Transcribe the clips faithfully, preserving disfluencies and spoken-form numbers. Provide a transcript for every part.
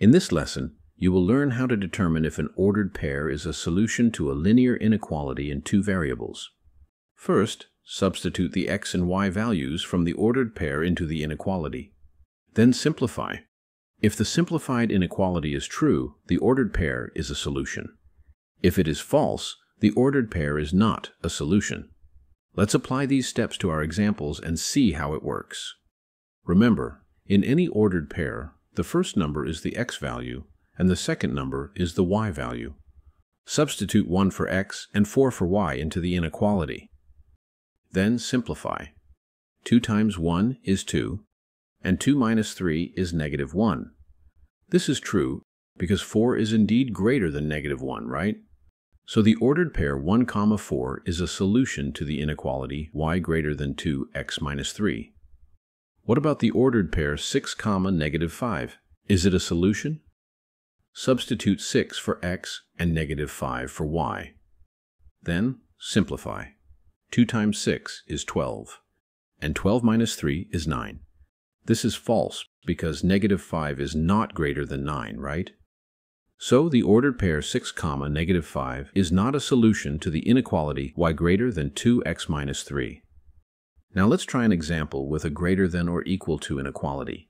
In this lesson, you will learn how to determine if an ordered pair is a solution to a linear inequality in two variables. First, substitute the x and y values from the ordered pair into the inequality. Then simplify. If the simplified inequality is true, the ordered pair is a solution. If it is false, the ordered pair is not a solution. Let's apply these steps to our examples and see how it works. Remember, in any ordered pair, the first number is the x value, and the second number is the y value. Substitute one for x and four for y into the inequality. Then simplify. two times one is two, and two minus three is negative one. This is true because four is indeed greater than negative one, right? So the ordered pair one comma four is a solution to the inequality y greater than two, x minus three. What about the ordered pair six comma negative five? Is it a solution? Substitute six for x and negative five for y. Then simplify. two times six is twelve, and twelve minus three is nine. This is false because negative five is not greater than nine, right? So the ordered pair six comma negative five is not a solution to the inequality y greater than two x minus three. Now let's try an example with a greater than or equal to inequality.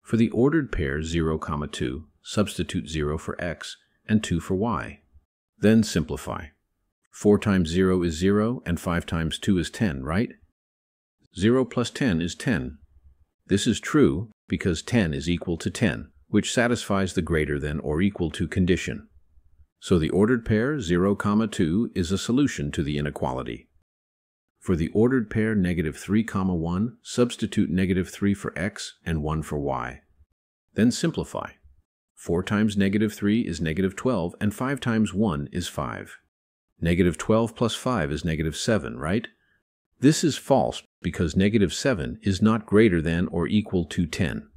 For the ordered pair zero comma two, substitute zero for x and two for y. Then simplify. four times zero is zero, and five times two is ten, right? zero plus ten is ten. This is true because ten is equal to ten, which satisfies the greater than or equal to condition. So the ordered pair zero comma two is a solution to the inequality. For the ordered pair negative three comma one, substitute negative three for x and one for y. Then simplify. four times negative three is negative twelve, and five times one is five. Negative twelve plus five is negative seven, right? This is false because negative seven is not greater than or equal to ten.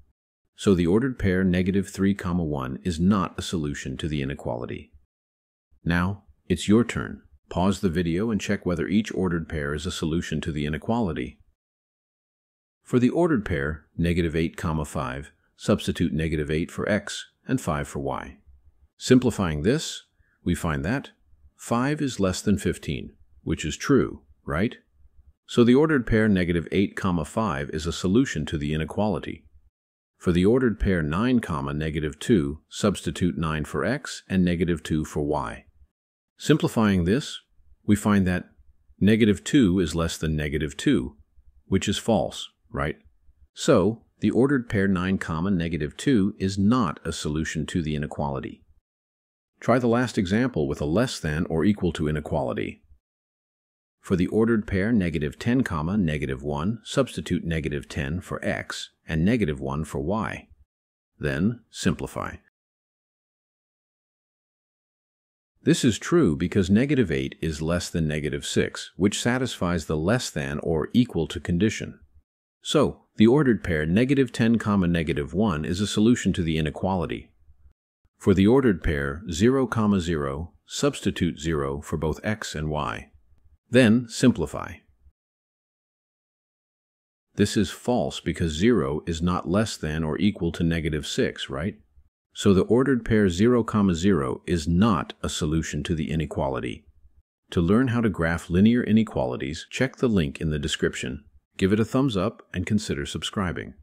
So the ordered pair negative three comma one is not a solution to the inequality. Now, it's your turn. Pause the video and check whether each ordered pair is a solution to the inequality. For the ordered pair negative eight comma five, substitute negative eight for x and five for y. Simplifying this, we find that five is less than fifteen, which is true, right? So the ordered pair negative eight comma five is a solution to the inequality. For the ordered pair nine comma negative two, substitute nine for x and negative two for y. Simplifying this, we find that negative two is less than negative two, which is false, right? So the ordered pair nine comma negative two is not a solution to the inequality. Try the last example with a less than or equal to inequality. For the ordered pair negative ten comma negative one, substitute negative ten for x and negative one for y. Then simplify. This is true because negative eight is less than negative six, which satisfies the less than or equal to condition. So the ordered pair negative ten comma negative one is a solution to the inequality. For the ordered pair zero comma zero, substitute zero for both x and y. Then simplify. This is false because zero is not less than or equal to negative six, right? So the ordered pair zero comma zero is not a solution to the inequality. To learn how to graph linear inequalities, check the link in the description. Give it a thumbs up and consider subscribing.